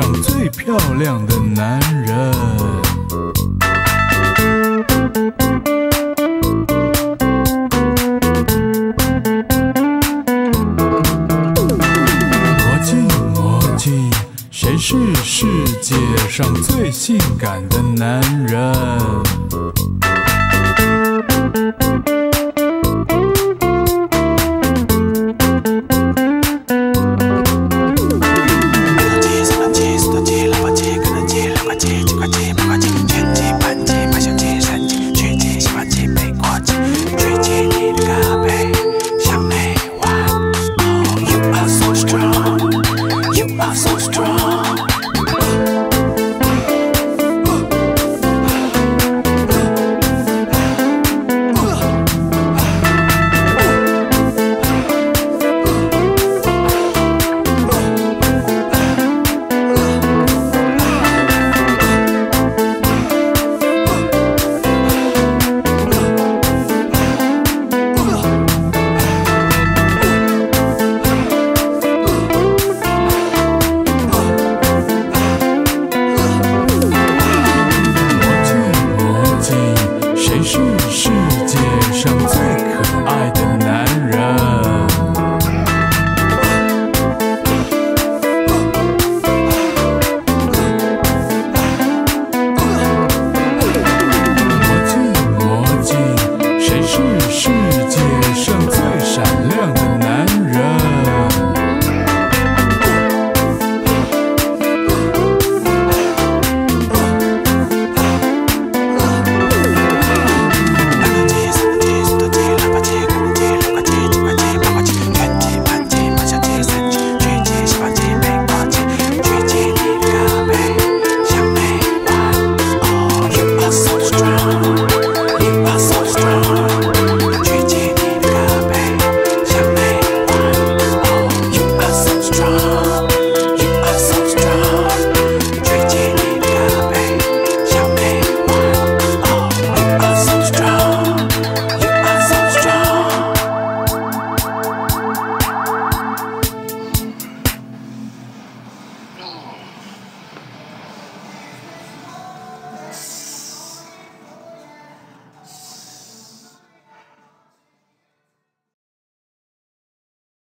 上最漂亮的男人。 谁是世界上最性感的男人？